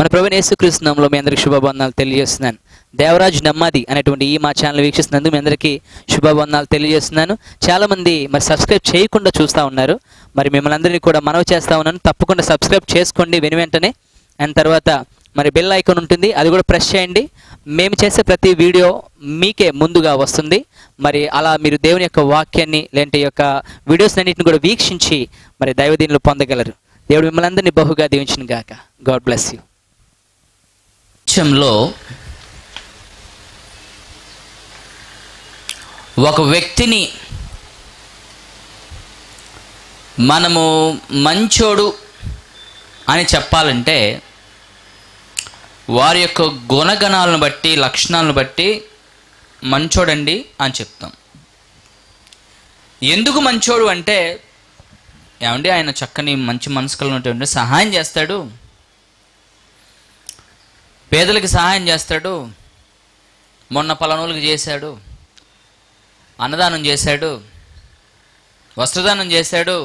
మన ప్రభువైన యేసుక్రీస్తు నామములో మీ అందరికీ శుభాభందనాలు తెలియజేస్తున్నాను. దేవరాజ్ నమ్మది అనేటువంటి ఈ మా ఛానల్ వీక్షిస్తున్నందుకు మీ అందరికీ శుభాభందనాలు తెలియజేస్తున్నాను. చాలామంది మరి సబ్స్క్రైబ్ చేయకుండా చూస్తూ ఉన్నారు. మరి మిమ్మల్ని అందరినీ కూడా మనవి చేస్తూ ఉన్నాను, తప్పకుండా సబ్స్క్రైబ్ చేసుకోండి వెంటనే. అండ్ తర్వాత మరి బెల్ ఐకాన్ ఉంటుంది, అది కూడా ప్రెస్ చేయండి. మేము చేసే ప్రతి వీడియో మీకే ముందుగా వస్తుంది. మరి అలా మీరు దేవుని యొక్క వాక్యాన్ని లేంటి యొక్క వీడియోస్ అన్నింటిని కూడా వీక్షించి మరి దైవదీనులు పొందగలరు. దేవుడు మిమ్మల్ని అందరినీ బహుగా దీవించిన గాక. God bless you. ఒక వ్యక్తిని మనము మంచోడు అని చెప్పాలంటే వారి యొక్క గుణగణాలను బట్టి లక్షణాలను బట్టి మంచోడండి అని చెప్తాం. ఎందుకు మంచోడు అంటే ఏమండి, ఆయన చక్కని మంచి మనసు కలిగినటువంటి, సహాయం చేస్తాడు, పేదలకు సహాయం చేస్తాడు, మొన్న పలానోళ్ళకి చేశాడు, అన్నదానం చేశాడు, వస్త్రదానం చేశాడు,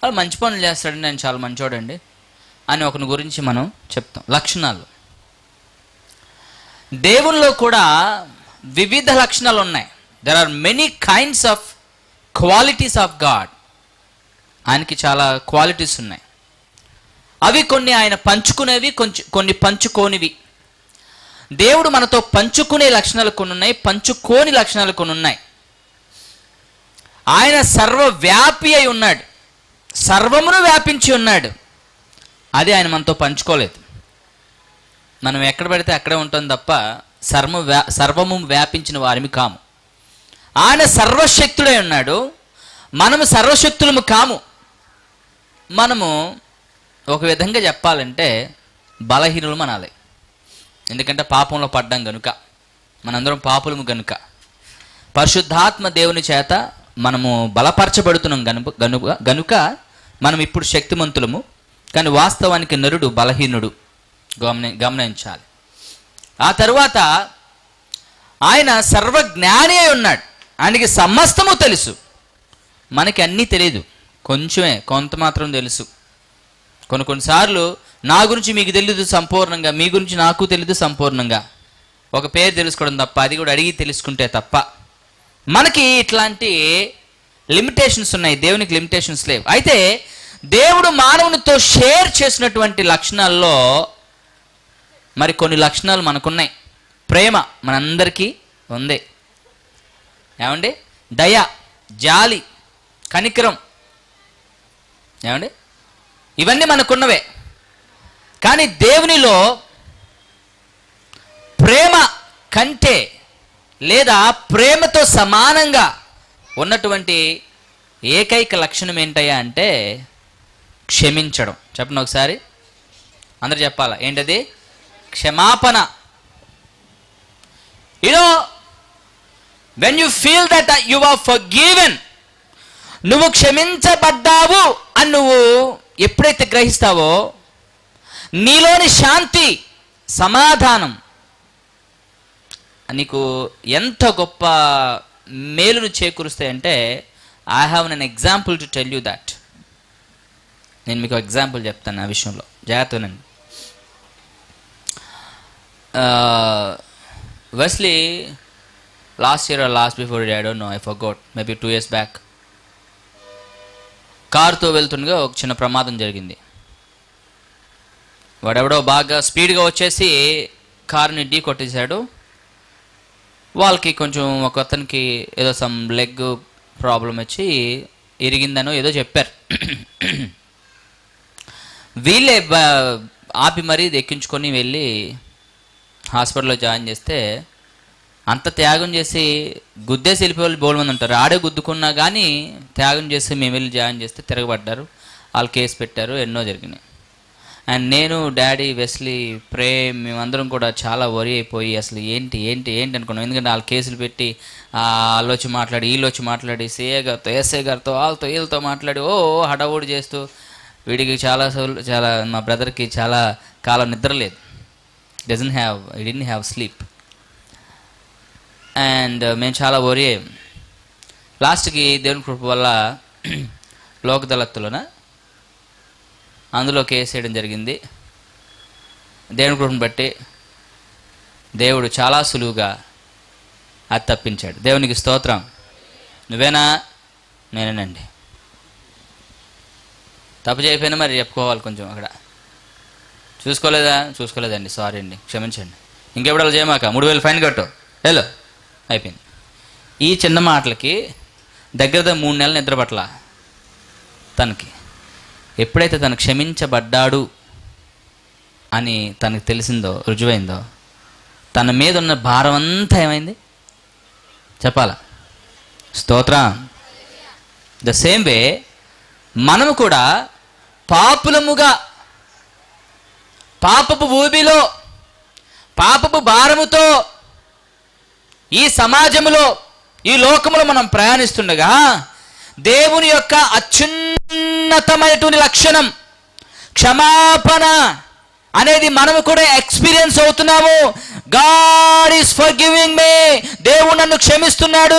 వాళ్ళు మంచి పనులు చేస్తాడని నేను చాలా మంచోడండి అని ఒకని గురించి మనం చెప్తాం. లక్షణాలు దేవుల్లో కూడా వివిధ లక్షణాలు ఉన్నాయి. There are many kinds of qualities of God. ఆయనకి చాలా క్వాలిటీస్ ఉన్నాయి. అవి కొన్ని ఆయన పంచుకునేవి, కొన్ని పంచుకోనివి. దేవుడు మనతో పంచుకునే లక్షణాలు కొన్ని ఉన్నాయి, పంచుకోని లక్షణాలు కొన్ని ఉన్నాయి. ఆయన సర్వవ్యాపి అయి ఉన్నాడు, సర్వమును వ్యాపించి ఉన్నాడు. అది ఆయన మనతో పంచుకోలేదు. మనం ఎక్కడ పడితే అక్కడే ఉంటాం తప్ప సర్వము వ్యాపించిన వారిమి కాము. ఆయన సర్వశక్తుడై ఉన్నాడు, మనము సర్వశక్తులము కాము. మనము ఒక విధంగా చెప్పాలంటే బలహీనులు అనాలి, ఎందుకంటే పాపంలో పడ్డాం కనుక, మనందరం పాపులము కనుక, పరిశుద్ధాత్మ దేవుని చేత మనము బలపరచబడుతున్నాం గనుక మనం ఇప్పుడు శక్తిమంతులము. కానీ వాస్తవానికి నరుడు బలహీనుడు, గమనించాలి. ఆ తర్వాత ఆయన సర్వజ్ఞాని అయి ఉన్నాడు, ఆయనకి సమస్తము తెలుసు. మనకి అన్నీ తెలియదు, కొంచెమే కొంత మాత్రం తెలుసు. కొన్నిసార్లు నా గురించి మీకు తెలియదు సంపూర్ణంగా, మీ గురించి నాకు తెలియదు సంపూర్ణంగా. ఒక పేరు తెలుసుకోవడం తప్ప, అది కూడా అడిగి తెలుసుకుంటే తప్ప. మనకి ఇట్లాంటి లిమిటేషన్స్ ఉన్నాయి, దేవునికి లిమిటేషన్స్ లేవు. అయితే దేవుడు మానవునితో షేర్ చేసినటువంటి లక్షణాల్లో మరి కొన్ని లక్షణాలు మనకున్నాయి. ప్రేమ మనందరికీ ఉంది, ఏమండి, దయ, జాలి, కనికరం, ఏమండి, ఇవన్నీ మనకున్నవే. కానీ దేవునిలో ప్రేమ కంటే లేదా ప్రేమతో సమానంగా ఉన్నటువంటి ఏకైక లక్షణం ఏంటయ్యా అంటే క్షమించడం. చెప్పండి ఒకసారి, అందరు చెప్పాలా, ఏంటది? క్షమాపణ. You know when you feel that you are forgiven, నువ్వు క్షమించబడ్డావు అని నువ్వు ఎప్పుడైతే గ్రహిస్తావో నీలోని శాంతి, సమాధానం నీకు ఎంత గొప్ప మేలును చేకూరుస్తాయంటే, I have an example to tell you that. నేను మీకు ఎగ్జాంపుల్ చెప్తాను ఆ విషయంలో, జాగ్రత్తనండి. Wesley last year last before I don't know, I forgot, maybe 2 years back కారుతో వెళ్తుండగా ఒక చిన్న ప్రమాదం జరిగింది. వాడెవడో బాగా స్పీడ్గా వచ్చేసి కారుని ఢీ కొట్టేశాడు. వాళ్ళకి కొంచెం ఒక అతనికి ఏదో సమ్ లెగ్ ప్రాబ్లం వచ్చి ఇరిగిందనో ఏదో చెప్పారు. వీళ్ళే ఆపి మరీ ఎక్కించుకొని వెళ్ళి హాస్పిటల్లో జాయిన్ చేస్తే, అంత త్యాగం చేసి గుద్దేసి వెళ్ళిపోయే వాళ్ళు బోల్మంది ఉంటారు. ఆడే గుద్దుకున్నా కానీ త్యాగం చేసి మేము వెళ్ళి జాయిన్ చేస్తే తిరగబడ్డారు, వాళ్ళు కేసు పెట్టారు, ఎన్నో జరిగినాయి. అండ్ నేను, డాడీ, వెస్లీ, ప్రేమ్, మేమందరం కూడా చాలా వరి అయిపోయి అసలు ఏంటి ఏంటి ఏంటి అనుకున్నాం. ఎందుకంటే వాళ్ళు కేసులు పెట్టి వాళ్ళు వచ్చి మాట్లాడి, వీళ్ళు వచ్చి మాట్లాడి, సీఏ గారితో, ఎస్ఏ గారితో, వాళ్ళతో వీళ్ళతో మాట్లాడి ఓ హడావుడి చేస్తూ, వీడికి చాలా మా బ్రదర్కి చాలా కాలం నిద్రలేదు. He didn't have sleep. And మేము చాలా వరి అయ్యాం. లాస్ట్కి దేవుని కృప వల్ల లోకదళత్తులోన అందులో కేసు వేయడం జరిగింది. దేవుని కృపను బట్టి దేవుడు చాలా సులువుగా అది తప్పించాడు. దేవునికి స్తోత్రం. నువ్వేనా? నేనేనండి. తప్పు చేయకపోయినా మరి చెప్పుకోవాలి, కొంచెం అక్కడ చూసుకోలేదా? చూసుకోలేదండి, సారీ అండి, క్షమించండి. ఇంకెప్పుడు అలా చేయమాక, 3000 ఫైన్ కట్టు, హలో అయిపోయింది. ఈ చిన్న మాటలకి దగ్గర 3 నెలలు నిద్రపట్ల తనకి. ఎప్పుడైతే తను క్షమించబడ్డాడు అని తనకు తెలిసిందో, రుజువైందో, తన మీద ఉన్న భారం అంతా ఏమైంది చెప్పాలా? స్తోత్రం. ద సేమ్ వే మనము కూడా పాపులముగా పాపపు భూమిలో పాపపు భారముతో ఈ సమాజములో ఈ లోకములో మనం ప్రయాణిస్తుండగా దేవుని యొక్క అత్యున్నతమైనటువంటి లక్షణం క్షమాపణ అనేది మనము కూడా ఎక్స్పీరియన్స్ అవుతున్నాము. God is forgiving me. దేవుడు నన్ను క్షమిస్తున్నాడు.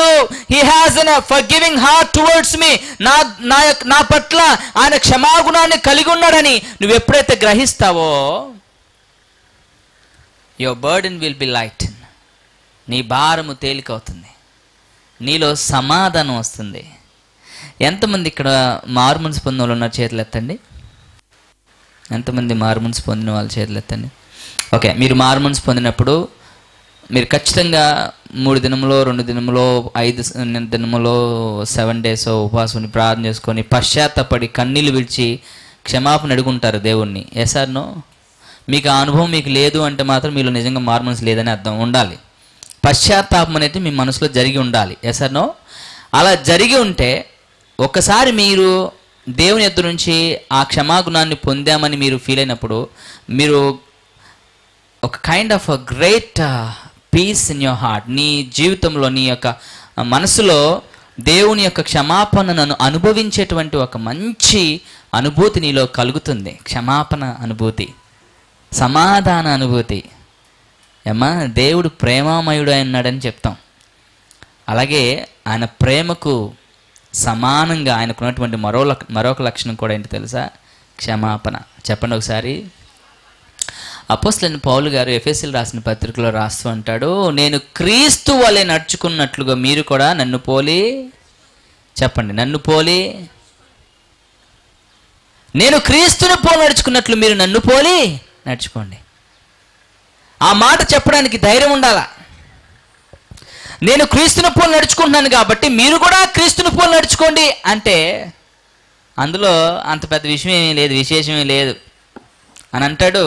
He has a forgiving heart towards me. నా పట్ల ఆయన క్షమాగుణాన్ని కలిగి ఉన్నాడని నువ్వు ఎప్పుడైతే గ్రహిస్తావో, your burden will be lightened. నీ భారము తేలికవుతుంది, నీలో సమాధానం వస్తుంది. ఎంతమంది ఇక్కడ మార్మన్స్ పొందిన వాళ్ళు ఉన్నారు? చేతులు ఎత్తండి. ఎంతమంది మార్మన్స్ పొందిన వాళ్ళు చేతులు ఎత్తండి. ఓకే, మీరు మార్మన్స్ పొందినప్పుడు మీరు ఖచ్చితంగా 3 దినములో 2 దినములో 5 దినములో 7 days ఉపవాసం ప్రార్థన చేసుకొని పశ్చాత్తపడి కన్నీళ్ళు విడిచి క్షమాపణ అడుగుంటారు దేవుణ్ణి. Yes or no? మీకు ఆ అనుభవం మీకు లేదు అంటే మాత్రం మీలో నిజంగా మార్మన్స్ లేదని అర్థం. ఉండాలి పశ్చాత్తాపం అనేది మీ మనసులో జరిగి ఉండాలి. Yes or no? అలా జరిగి ఉంటే ఒక్కసారి మీరు దేవుని ఎదురు నుంచి ఆ క్షమాగుణాన్ని పొందామని మీరు ఫీల్ అయినప్పుడు మీరు ఒక kind of great peace in your heart. నీ జీవితంలో, నీ యొక్క మనసులో దేవుని యొక్క క్షమాపణను అనుభవించేటువంటి ఒక మంచి అనుభూతి నీలో కలుగుతుంది. క్షమాపణ అనుభూతి, సమాధాన అనుభూతి. ఏమా, దేవుడు ప్రేమామయుడు అన్నాడని చెప్తాం. అలాగే ఆయన ప్రేమకు సమానంగా ఆయనకున్నటువంటి మరొక లక్షణం కూడా ఏంటి తెలుసా? క్షమాపణ. చెప్పండి ఒకసారి. అపోస్తలుడైన పౌలు గారు ఎఫెసీయులకు రాసిన పత్రికలో రాస్తూ అంటాడు, నేను క్రీస్తు వలె నడుచుకున్నట్లుగా మీరు కూడా నన్ను పోలి, చెప్పండి, నన్ను పోలి, నేను క్రీస్తును పోలి నడుచుకున్నట్లు మీరు నన్ను పోలి నడుచుకోండి. ఆ మాట చెప్పడానికి ధైర్యం ఉండాలా. నేను క్రీస్తుని పోలి నడుచుకుంటున్నాను కాబట్టి మీరు కూడా క్రీస్తుని పోలి నడుచుకోండి అంటే అందులో అంత పెద్ద విషయం ఏమీ లేదు, విశేషమే లేదు అని అంటాడు.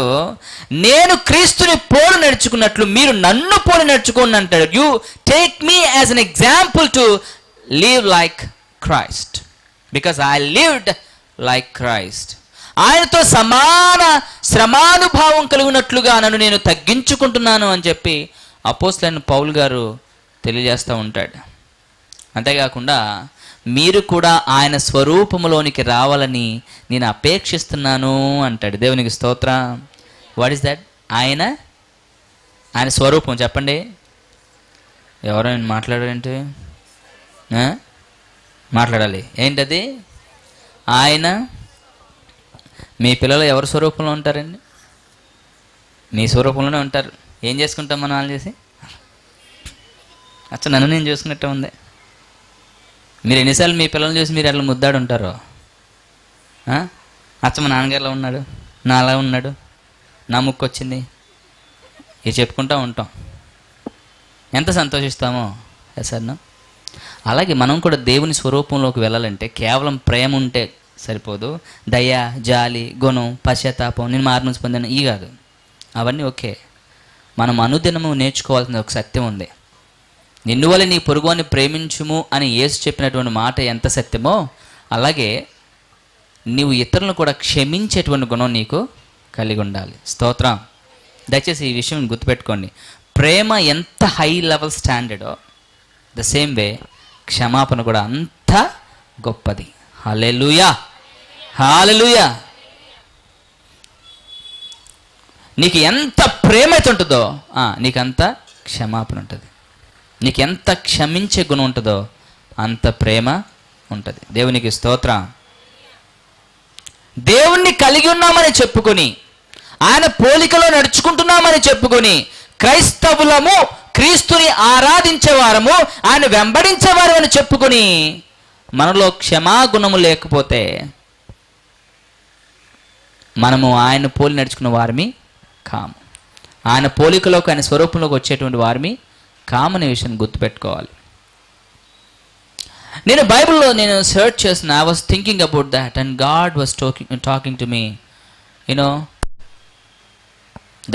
నేను క్రీస్తుని పోలి నడుచుకున్నట్లు మీరు నన్ను పోలి నడుచుకోండి అంటాడు. You take me as an example to live like Christ because I lived like Christ. ఆయనతో సమాన శ్రమానుభావం కలిగినట్లుగా నన్ను నేను తగ్గించుకుంటున్నాను అని చెప్పి అపోస్తలుడైన పౌలు గారు తెలియజేస్తూ ఉంటాడు. అంతేకాకుండా మీరు కూడా ఆయన స్వరూపంలోనికి రావాలని నేను అపేక్షిస్తున్నాను అంటాడు. దేవునికి స్తోత్రం. What is that? ఆయన స్వరూపం. చెప్పండి, ఎవరో నేను మాట్లాడారంటే మాట్లాడాలి. ఏంటది? ఆయన. మీ పిల్లలు ఎవరి స్వరూపంలో ఉంటారండి? మీ స్వరూపంలోనే ఉంటారు. ఏం చేసుకుంటాం మనం? వాళ్ళు చేసి అచ్చ నన్ను నేను చూసుకున్నట్టే ఉంది. మీరు ఎన్నిసార్లు మీ పిల్లల్ని చూసి మీరు అట్లా ముద్దాడు ఉంటారో, అచ్చ మా నాన్నగారులా ఉన్నాడు, నా అలా ఉన్నాడు, నా ముక్కు వచ్చింది, ఇది చెప్పుకుంటూ ఉంటాం. ఎంత సంతోషిస్తామో సార్ను. అలాగే మనం కూడా దేవుని స్వరూపంలోకి వెళ్ళాలంటే కేవలం ప్రేమ ఉంటే సరిపోదు. దయ, జాలి, గుణం, పశ్చాత్తాపం, నేను మార్పు పొందాను, ఈ కాదు. అవన్నీ ఓకే. మనం అనుదినము నేర్చుకోవాల్సిన ఒక సత్యం ఉంది. నిన్నువలే నీ పొరుగువాన్ని ప్రేమించుము అని యేసు చెప్పినటువంటి మాట ఎంత సత్యమో అలాగే నీవు ఇతరులను కూడా క్షమించేటువంటి గుణం నీకు కలిగి ఉండాలి. స్తోత్రం. దయచేసి ఈ విషయం గుర్తుపెట్టుకోండి. ప్రేమ ఎంత హై లెవెల్ స్టాండర్డో ద సేమ్ వే క్షమాపణ కూడా అంత గొప్పది. హల్లెలూయా, హల్లెలూయా. నీకు ఎంత ప్రేమ అయితే ఉంటుందో నీకంత క్షమాపణ ఉంటుంది. నీకు ఎంత క్షమించే గుణం ఉంటుందో అంత ప్రేమ ఉంటుంది. దేవునికి స్తోత్రం. దేవుణ్ణి కలిగి ఉన్నామని చెప్పుకొని ఆయన పోలికలో నడుచుకుంటున్నామని చెప్పుకొని క్రైస్తవులము, క్రీస్తుని ఆరాధించేవారము, ఆయన వెంబడించేవారు అని చెప్పుకొని మనలో క్షమాగుణము లేకపోతే మనము ఆయన పోలి నడుచుకున్న వారిని కాము. ఆయన పోలికలోకి, ఆయన స్వరూపంలోకి వచ్చేటువంటి వారిని కామని విషయాన్ని గుర్తుపెట్టుకోవాలి. నేను బైబిల్లో నేను సెర్చ్ చేసిన, I was thinking about that and God was talking to me, you know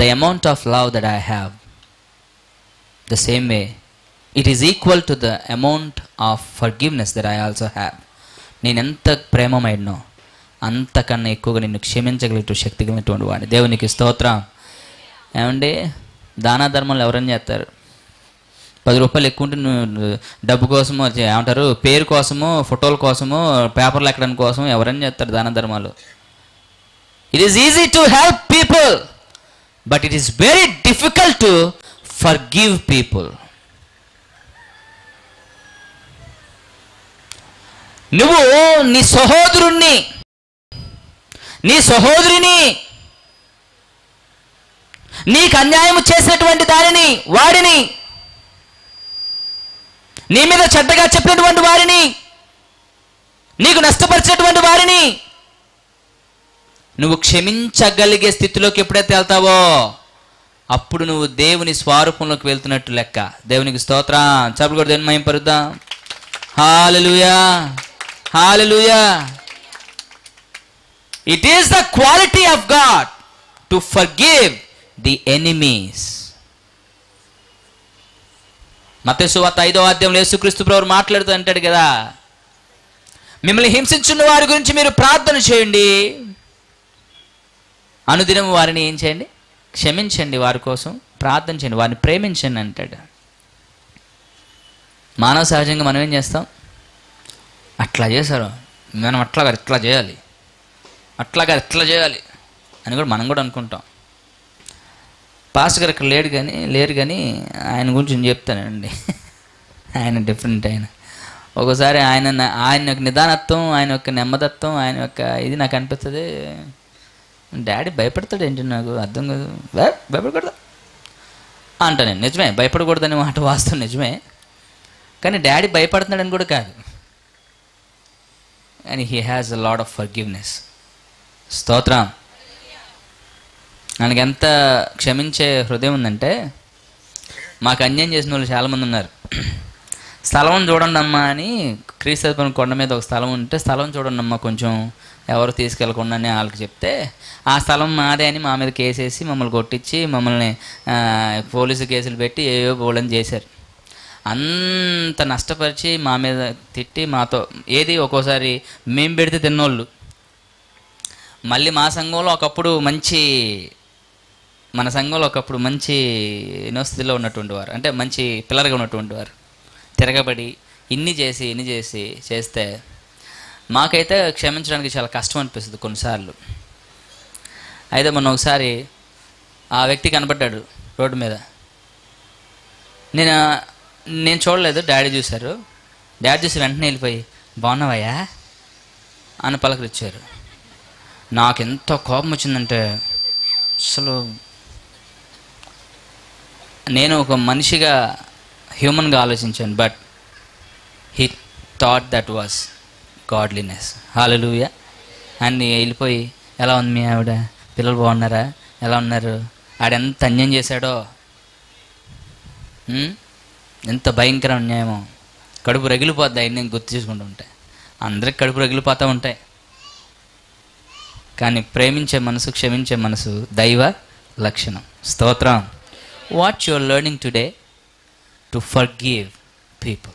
the amount of love that I have, the same way it is equal to the amount of forgiveness that I also have. నేను ఎంత ప్రేమమైనో అంతకన్నా ఎక్కువగా నిన్ను క్షమించగలిగే శక్తి కలిగినటువంటి వాడు. దేవునికి స్తోత్రం. ఏమండి, దాన ధర్మాలు ఎవరైనా చేస్తారు. 10 రూపాయలు ఎక్కువ ఉంటే నువ్వు డబ్బు కోసము, ఏమంటారు, పేరు కోసము, ఫోటోల కోసము, పేపర్లు ఎక్కడం కోసం ఎవరైనా చేస్తారు దాన ధర్మాలు. It is easy to help people, but it is very difficult to forgive people. నువ్వు నీ సహోదరుణ్ణి, నీ సహోదరిని, నీకు అన్యాయం చేసినటువంటి దానిని, వాడిని, నీ మీద చెడ్డగా చెప్పినటువంటి వారిని, నీకు నష్టపరిచినటువంటి వారిని నువ్వు క్షమించగలిగే స్థితిలోకి ఎప్పుడైతే వెళ్తావో అప్పుడు నువ్వు దేవుని స్వరూపంలోకి వెళ్తున్నట్టు లెక్క. దేవునికి స్తోత్రం. చెప్పలు కూడా దేవుని మహిమ పరుద్దాం. Hallelujah, hallelujah. It is the quality of God to forgive the enemies. మత్తయి సువార్త 5వ అధ్యాయంలో యేసుక్రీస్తు ప్రభువు మాట్లాడుతూ అంటాడు కదా, మిమ్మల్ని హింసించున్న వారి గురించి మీరు ప్రార్థన చేయండి, అనుదినం వారిని ఏం చేయండి, క్షమించండి, వారి కోసం ప్రార్థన చేయండి, వారిని ప్రేమించండి అంటాడు. మానవ సహజంగా మనం ఏం చేస్తాం, అట్లా చేశారు మనం, అట్లా కాదు ఇట్లా చేయాలి, అట్లా కాదు ఇట్లా చేయాలి అని కూడా మనం కూడా అనుకుంటాం. పాస్టర్ గారు ఇక్కడ లేరు కానీ ఆయన గురించి నేను చెప్తానండి. ఆయన డిఫరెంట్. ఆయన ఒకసారి ఆయన యొక్క నిదానత్వం, ఆయన యొక్క నెమ్మదత్వం, ఆయన యొక్క ఇది నాకు అనిపిస్తుంది. డాడీ భయపడతాడు ఏంటి, నాకు అర్థం కాదు. భయపడకూడదా అంట. నేను నిజమే, భయపడకూడదనే మాట వాస్తవం నిజమే, కానీ డాడీ భయపడుతున్నాడని కూడా కాదు. కానీ he has a lot of forgiveness. స్తోత్రం. ఆయనకి ఎంత క్షమించే హృదయం ఉందంటే, మాకు అన్యాయం చేసిన వాళ్ళు చాలామంది ఉన్నారు. స్థలం చూడండి అమ్మా అని క్రీస్తుని కొండ మీద ఒక స్థలం ఉంటే, స్థలం చూడండి అమ్మా కొంచెం ఎవరు తీసుకెళ్ళకుండా అని వాళ్ళకి చెప్తే, ఆ స్థలం మాదే అని మా మీద కేసేసి మమ్మల్ని కొట్టించి మమ్మల్ని పోలీసు కేసులు పెట్టి ఏవో బోలని చేశారు. అంత నష్టపరిచి మా మీద తిట్టి మాతో ఏది, ఒక్కోసారి మేము పెడితే తిన్నోళ్ళు. మళ్ళీ మా సంఘంలో ఒకప్పుడు మంచి, మన సంఘంలో ఒకప్పుడు మంచి యూనివర్సిటీలో ఉన్నటువంటి వారు, అంటే మంచి పిల్లర్గా ఉన్నటువంటి వారు, తిరగబడి ఇన్ని చేస్తే మాకైతే క్షమించడానికి చాలా కష్టం అనిపిస్తుంది కొన్నిసార్లు. అయితే మొన్న ఒకసారి ఆ వ్యక్తి కనపడ్డాడు రోడ్డు మీద. నేను చూడలేదు, డాడీ చూశారు. డాడీ చూసి వెంటనే వెళ్ళిపోయి బాగున్నావయ్యా అని పలకరిచ్చారు. నాకు ఎంత కోపం వచ్చిందంటే, అసలు నేను ఒక మనిషిగా, హ్యూమన్గా ఆలోచించాను. But he thought that was godliness. Hallelujah. And వెళ్ళిపోయి, ఎలా ఉంది మీ ఆవిడ, పిల్లలు బాగున్నారా, ఎలా ఉన్నారు, ఆడెంత అన్యాయం చేశాడో, ఎంత భయంకర అన్యాయమో, కడుపు రగిలిపోద్ది. ఆయన నేను గుర్తు చేసుకుంటూ ఉంటాయి, అందరికి కడుపు రగిలిపోతూ ఉంటాయి. కానీ ప్రేమించే మనసు, క్షమించే మనసు దైవ లక్షణం. స్తోత్రం. What you are learning today to forgive people.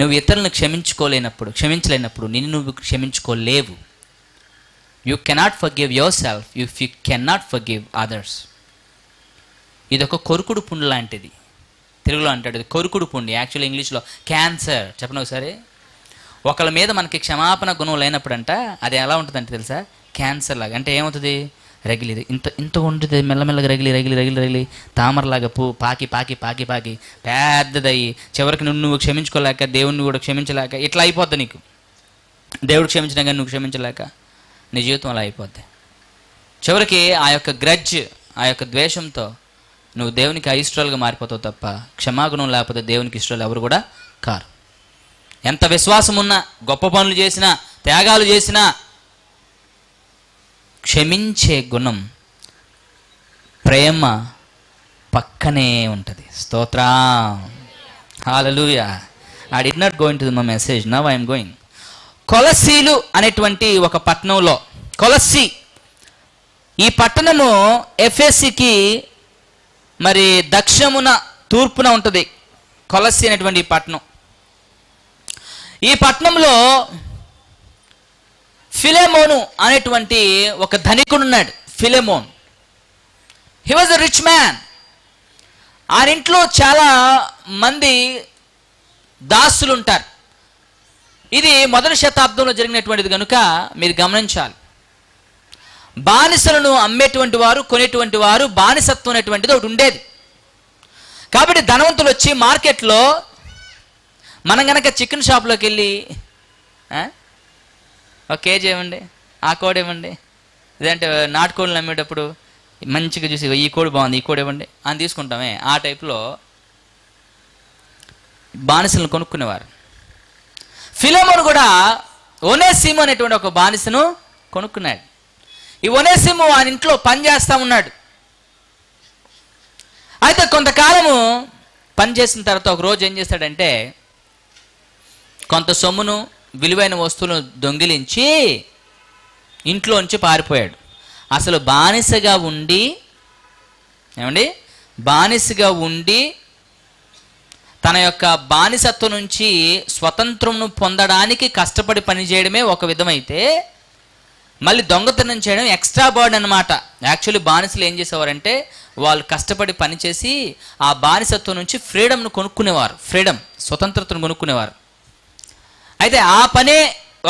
నువ్వు ఇతరులను క్షమించలేనప్పుడు నిన్ను నువ్వు క్షమించుకోలేవు. You cannot forgive yourself if you cannot forgive others. ఇదొక కొరుకుడు పుండు లాంటిది. తెలుగులో అంటాడు ఇది కొరుకుడు పుండు, యాక్చువల్లీ ఇంగ్లీష్లో క్యాన్సర్. చెప్పండి ఒకసారి. ఒకళ్ళ మీద మనకి క్షమాపణ గుణం లేనప్పుడు అంట అది ఎలా ఉంటుందంటే తెలుసా, క్యాన్సర్ లాగా. అంటే ఏమవుతుంది, రగిలిది ఇంత ఇంత ఉంటుంది, మెల్లమెల్లగా రగిలి తామరలాగా పాకి పెద్దదయ్యి చివరికి నువ్వు క్షమించుకోలేక, దేవుణ్ణి కూడా క్షమించలేక ఇట్లా అయిపోద్ది. నీకు దేవుడు క్షమించినా కానీ నువ్వు క్షమించలేక నీ జీవితం అలా అయిపోద్ది. చివరికి ఆ యొక్క గ్రడ్జ్ ఆ యొక్క ద్వేషంతో నువ్వు దేవునికి అయిష్ట్రాలుగా మారిపోతావు తప్ప క్షమాగుణం లేకపోతే దేవునికి ఇష్టాలు ఎవరు కూడా కారు. ఎంత విశ్వాసం ఉన్నా, గొప్ప పనులు చేసినా, త్యాగాలు చేసినా క్షమించే గుణం ప్రేమ పక్కనే ఉంటుంది. స్తోత్రా, హల్లెలూయా. I did not go into my message. Now I am going. కొలసీలు అనేటువంటి ఒక పట్టణంలో, కొలసీ ఈ పట్టణము ఎఫెసీకి మరి దక్షిణమున తూర్పున ఉంటుంది. కొలసీ అనేటువంటి పట్టణం, ఈ పట్టణంలో ఫిలెమోను అనేటువంటి ఒక ధనికుడు ఉన్నాడు. Philemon, he was a rich man. ఆ ఇంట్లో చాలా మంది దాసులు ఉంటారు. ఇది మొదటి శతాబ్దంలో జరిగినటువంటిది కనుక మీరు గమనించాలి. బానిసలను అమ్మేటువంటి వారు, కొనేటువంటి వారు, బానిసత్వం అనేటువంటిది ఒకటి ఉండేది. కాబట్టి ధనవంతులు వచ్చి మార్కెట్లో, మనం కనుక చికెన్ షాప్లోకి వెళ్ళి ఒక కేజీ ఇవ్వండి, ఆ కోడి ఇవ్వండి, లేదంటే నాటుకోడిని అమ్మేటప్పుడు మంచిగా చూసి ఈ కోడి బాగుంది, ఈ కోడి ఇవ్వండి అని తీసుకుంటామే, ఆ టైప్లో బానిసలను కొనుక్కునేవారు. ఫిలెమోను కూడా ఒనేసిమో అనేటువంటి ఒక బానిసను కొనుక్కున్నాడు. ఈ ఒనేసిమో ఆయన ఇంట్లో పనిచేస్తూ ఉన్నాడు. అయితే కొంతకాలము పనిచేసిన తర్వాత ఒక రోజు ఏం చేస్తాడంటే, కొంత సొమ్మును, విలువైన వస్తువులను దొంగిలించి ఇంట్లోంచి పారిపోయాడు. అసలు బానిసగా ఉండి, ఏమండి, బానిసగా ఉండి తన యొక్క బానిసత్వం నుంచి స్వతంత్రంను పొందడానికి కష్టపడి పనిచేయడమే ఒక విధమైతే, మళ్ళీ దొంగతనం చేయడం ఎక్స్ట్రా బర్డ్ అనమాట. యాక్చువల్లీ బానిసలు ఏం చేసేవారంటే వాళ్ళు కష్టపడి పనిచేసి ఆ బానిసత్వం నుంచి ఫ్రీడమ్ను కొనుక్కునేవారు, ఫ్రీడమ్, స్వతంత్రతను కొనుక్కునేవారు. అయితే ఆ పనే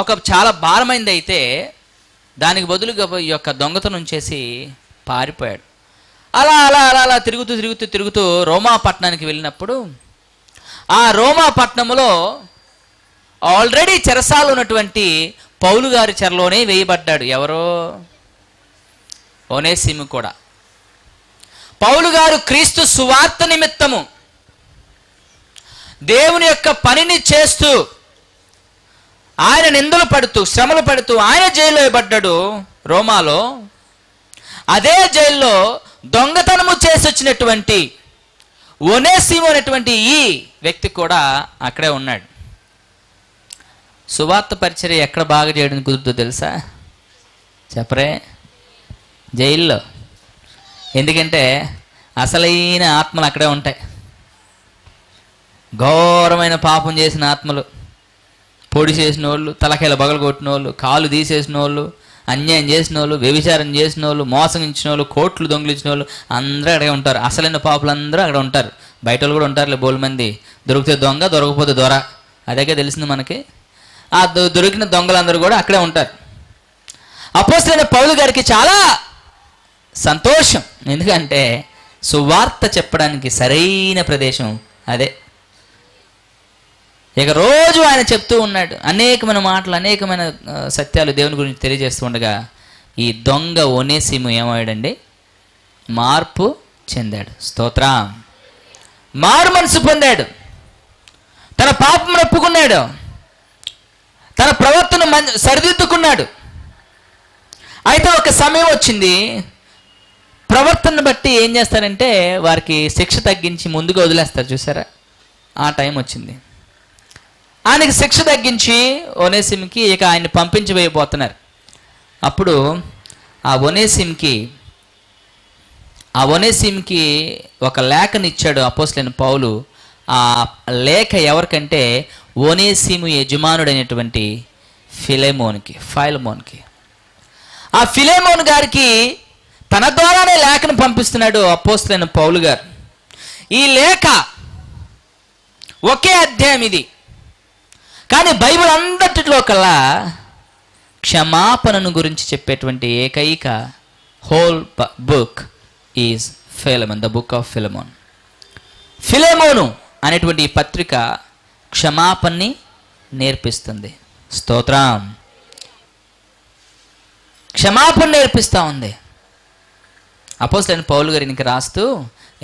ఒక చాలా భారమైంది. అయితే దానికి బదులుగా ఈ యొక్క దొంగతనం చేసి పారిపోయాడు. అలా అలా అలా అలా తిరుగుతూ తిరుగుతూ తిరుగుతూ రోమాపట్నానికి వెళ్ళినప్పుడు, ఆ రోమాపట్నంలో ఆల్రెడీ చెరసాలు ఉన్నటువంటి పౌలు గారి చెరలోనే వేయబడ్డాడు. ఎవరో ఒనేసిము కూడా. పౌలు గారు క్రీస్తు సువార్త నిమిత్తము దేవుని యొక్క పనిని చేస్తూ, ఆయన నిందలు పడుతూ, శ్రమలు పడుతూ ఆయన జైల్లో వేయబడ్డాడు రోమాలో. అదే జైల్లో దొంగతనము చేసి వచ్చినటువంటి ఒనేసిమో అనేటువంటి ఈ వ్యక్తి కూడా అక్కడే ఉన్నాడు. సువార్త పరిచర్య ఎక్కడ బాగా చేయడం కుదురుతుందో తెలుసా? చెప్పరే, జైల్లో. ఎందుకంటే అసలైన ఆత్మలు అక్కడే ఉంటాయి. ఘోరమైన పాపం చేసిన ఆత్మలు, పొడి చేసిన వాళ్ళు, తలకాయలు బగలగొట్టిన వాళ్ళు, కాళ్ళు తీసేసిన వాళ్ళు, అన్యాయం చేసిన వాళ్ళు, వ్యభిచారం చేసిన వాళ్ళు, మోసం ఇచ్చిన వాళ్ళు, కోట్లు దొంగిలించిన వాళ్ళు అందరూ అక్కడే ఉంటారు. అసలైన పాపులందరూ అక్కడ ఉంటారు. బయట వాళ్ళు కూడా ఉంటారులే బోల్ మంది. దొరికితే దొంగ, దొరకపోతే దొర, అదేగా తెలిసింది మనకి. ఆ దొరికిన దొంగలందరూ కూడా అక్కడే ఉంటారు. అపోస్తలుడైన పౌలు గారికి చాలా సంతోషం. ఎందుకంటే సువార్త చెప్పడానికి సరైన ప్రదేశం అదే. ఇక రోజు ఆయన చెప్తూ ఉన్నాడు అనేకమైన మాటలు, అనేకమైన సత్యాలు దేవుని గురించి తెలియజేస్తూ ఉండగా ఈ దొంగ ఒనేసిము ఏమయ్యాడండి? మార్పు చెందాడు. స్తోత్ర, మారు మనసు పొందాడు, తన పాపం ఒప్పుకున్నాడు, తన ప్రవర్తన సరిదిద్దుకున్నాడు. అయితే ఒక సమయం వచ్చింది, ప్రవర్తనను బట్టి ఏం చేస్తారంటే వారికి శిక్ష తగ్గించి ముందుగా వదిలేస్తారు. చూసారా, ఆ టైం వచ్చింది. ఆయనకి శిక్ష తగ్గించి ఒనేసిమ్కి ఇక ఆయన పంపించబోయిపోతున్నారు. అప్పుడు ఆ ఒనేసిమ్కి ఒక లేఖనిచ్చాడు అపోస్తలుడైన పౌలు. ఆ లేఖ ఎవరికంటే ఒనేసిము యజమానుడైనటువంటి ఫిలెమోన్కి. ఆ ఫిలెమోన్ గారికి తన ద్వారానే లేఖను పంపిస్తున్నాడు అపోస్తలుడైన పౌలు గారు. ఈ లేఖ ఒకే అధ్యాయం ఇది, కానీ బైబిల్ అంతటిలో కల్లా క్షమాపణను గురించి చెప్పేటువంటి ఏకైక whole book is Philemon, the book of Philemon. Philemon అనేటువంటి ఈ పత్రిక క్షమాపణని నేర్పిస్తుంది. స్తోత్రం, క్షమాపణ నేర్పిస్తూ ఉంది. అపోస్తలుడైన పౌలు గారికి రాస్తూ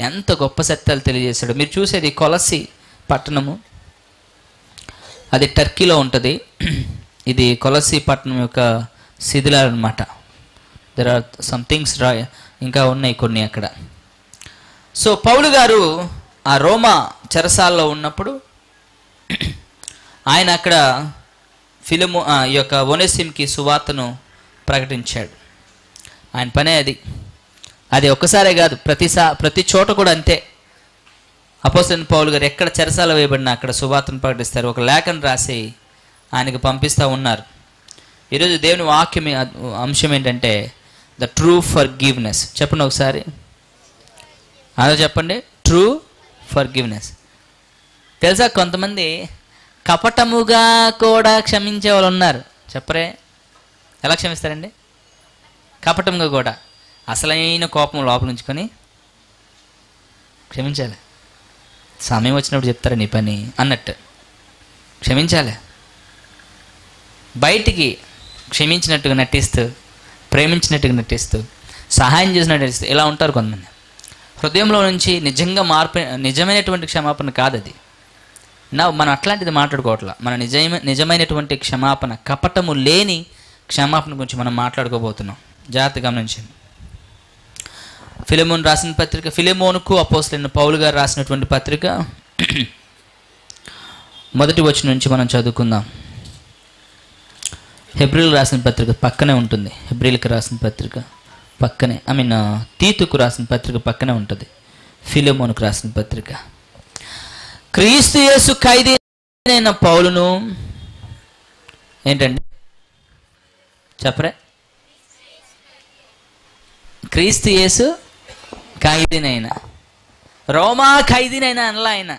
ఎంత గొప్ప సత్యాలు తెలియజేశాడు. మీరు చూసేది కొలసి పట్టణము, అది టర్కీలో ఉంటుంది. ఇది కొలసి పట్టణం యొక్క శిథిలాలు అన్నమాట. దెర్ ఆర్ సమ్ థింగ్స్ ఇంకా ఉన్నాయి కొన్ని అక్కడ. సో పౌలు గారు ఆ రోమా చెరసాల్లో ఉన్నప్పుడు ఆయన అక్కడ ఫిలిము ఈ యొక్క ఒనేసిమ్కి సువార్తను ప్రకటించాడు. ఆయన పనే అది. అది ఒక్కసారే కాదు, ప్రతి చోట కూడా అంతే. అపోస్తలుడైన పౌలు గారు ఎక్కడ చెరసాల వేయబడినా అక్కడ సువార్తను ప్రకటిస్తారు. ఒక లేఖను రాసి ఆయనకు పంపిస్తూ ఉన్నారు. ఈరోజు దేవుని వాక్యం అంశం ఏంటంటే ద ట్రూ ఫర్ గివ్నెస్. చెప్పండి ఒకసారి అదే చెప్పండి, ట్రూ ఫర్ గివ్నెస్. తెలుసా కొంతమంది కపటముగా కూడా క్షమించే వాళ్ళు ఉన్నారు. చెప్పరే ఎలా క్షమిస్తారండి? కపటముగా కూడా అసలైన కోపం లోపల ఉంచుకొని క్షమించాలి. సమయం వచ్చినప్పుడు చెప్తారా నీ పని అన్నట్టు క్షమించాలి. బయటికి క్షమించినట్టుగా నటిస్తూ, ప్రేమించినట్టుగా నటిస్తూ, సహాయం చేసినట్టు నటిస్తూ ఇలా ఉంటారు కొంతమంది. హృదయంలో నుంచి నిజంగా మార్పు, నిజమైనటువంటి క్షమాపణ కాదు అది. మనం అట్లాంటిది మాట్లాడుకోవట్లా. మన నిజమైనటువంటి క్షమాపణ, కపటము లేని క్షమాపణ గురించి మనం మాట్లాడుకోబోతున్నాం. జాగ్రత్తగా గమనించండి. ఫిలిమోను రాసిన పత్రిక, ఫిలిమోనుకు అపోస్తలుడైన పౌలు గారు రాసినటువంటి పత్రిక 1వ వచనం నుంచి మనం చదువుకుందాం. హెబ్రీలు రాసిన పత్రిక పక్కనే ఉంటుంది. హెబ్రీలకు రాసిన పత్రిక పక్కనే, తీతుకు రాసిన పత్రిక పక్కనే ఉంటుంది ఫిలిమోనుకు రాసిన పత్రిక. క్రీస్తు యేసు ఖైదీనైన పౌలును, ఏంటండి చెప్పరే, క్రీస్తు యేసు ఖైదీనైన, రోమా ఖైదీనైనా అనలా ఆయన.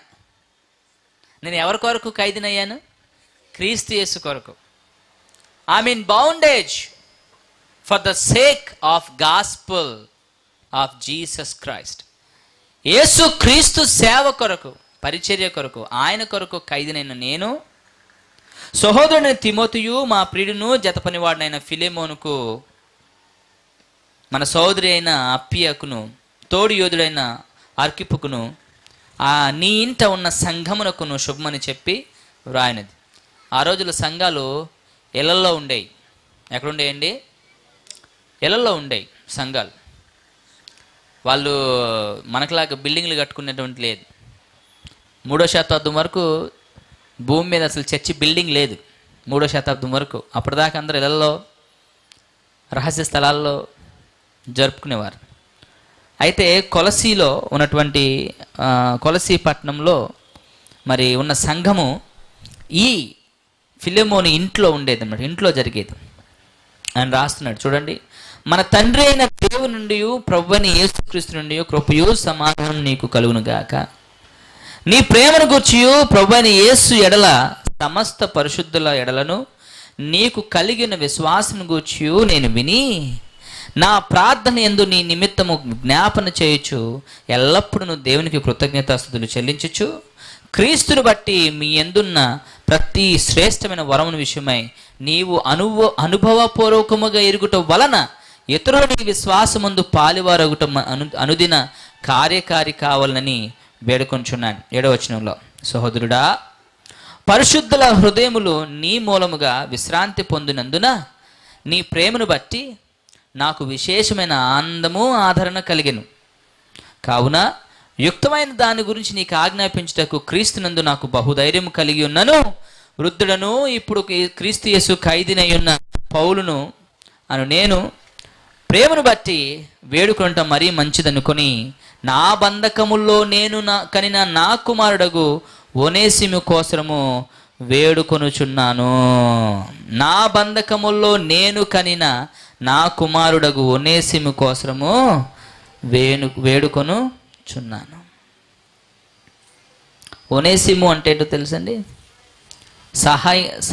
నేను ఎవరి కొరకు ఖైదీనయ్యాను? క్రీస్తు యేసు కొరకు. I mean bondage for the sake of gospel of Jesus Christ. యేసు క్రీస్తు సేవ కొరకు, పరిచర్య కొరకు, ఆయన కొరకు ఖైదీనైన నేను, సహోదరుడైన తిమోతియు, మా ప్రియుడును జతపనివాడినైన ఫిలిమోనుకు, మన సోదరి అయిన అప్పియకును, తోడి యోధుడైన అర్కిప్పుకును, ఆ నీ ఇంట ఉన్న సంఘమునకును శుభమని చెప్పి వ్రాయినది. ఆ రోజుల సంఘాలు ఇళ్లల్లో ఉండేవి. ఎక్కడుండేయండి? ఇళ్లల్లో ఉండేవి సంఘాలు. వాళ్ళు మనకులాగా బిల్డింగ్లు కట్టుకునేటువంటి లేదు. 3వ శతాబ్దం వరకు భూమి మీద అసలు చర్చి బిల్డింగ్ లేదు. 3వ శతాబ్దం వరకు. అప్పటిదాకా అందరు ఇళ్లల్లో, రహస్య స్థలాల్లో జరుపుకునేవారు. అయితే కొలసీలో ఉన్నటువంటి కొలసీ పట్టణంలో మరి ఉన్న సంఘము ఈ ఫిలిమోను ఇంట్లో ఉండేది అన్నమాట. ఇంట్లో జరిగేది. ఆయన రాస్తున్నాడు చూడండి. మన తండ్రి అయిన దేవుని నుండి, ప్రభువైన యేసుక్రీస్తు నుండి కృపయు సమాధానం నీకు కలుగునుగాక. నీ ప్రేమను గూర్చియు ప్రభువైన యేసు ఎడల, సమస్త పరిశుద్ధుల ఎడలను, నీకు కలిగిన విశ్వాసం గూర్చియు నేను విని, నా ప్రార్థన యందు నీ నిమిత్తము జ్ఞాపన చేయొచ్చు, ఎల్లప్పుడూ దేవునికి కృతజ్ఞతాస్తుతులు చెల్లించచ్చు. క్రీస్తుని బట్టి మీ యందున్న ప్రతి శ్రేష్టమైన వరమును విషయమై నీవు అనుభవపూర్వకముగా ఎరుగుట వలన ఇతరుని విశ్వాసమందు పాలివారగుట అనుదిన కార్యకారి కావాలని వేడుకొంచున్నాను. 7వ వచనంలో, సహోదరుడా, పరిశుద్ధుల హృదయములు నీ మూలముగా విశ్రాంతి పొందినందున నీ ప్రేమను బట్టి నాకు విశేషమైన ఆనందము, ఆదరణ కలిగెను. కావున యుక్తమైన దాని గురించి నీకు ఆజ్ఞాపించుటకు క్రీస్తునందు నాకు బహుధైర్యం కలిగి ఉన్నను. వృద్ధుడను ఇప్పుడు క్రీస్తు యేసు ఖైదీనై ఉన్న పౌలును అను నేను ప్రేమను బట్టి వేడుకొనటం మరీ మంచిదనుకొని, నా బంధకముల్లో నేను కనిన నా కుమారుడగు ఒనేసిము కోసరము వేడుకొనుచున్నాను. నా బంధకముల్లో నేను కనిన నా కుమారుడగు ఒనేసిము కోసరము వేడుకొనుచున్నాను. ఒనేసిము అంటే ఏంటో తెలుసండి?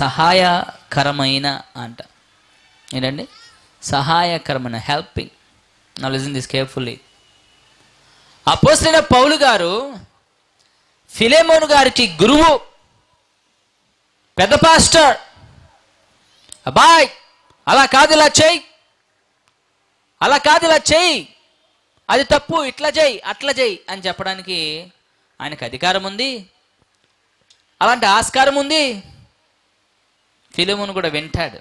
సహాయకరమైన అంట. ఏంటండి? సహాయకరమైన, helping. Now listen this carefully. అపోస్తలుడైన పౌలు గారు ఫిలిమోను గారికి గురువు, పెద్ద పాస్టర్. అబ్బాయ్ అలా కాదు ఇలా చేయి, అలా కాదు ఇలా చేయి, అది తప్పు, ఇట్లా చేయి అట్లా చేయి అని చెప్పడానికి ఆయనకు అధికారం ఉంది, అలాంటి ఆస్కారం ఉంది. ఫిలిమును కూడా వింటాడు.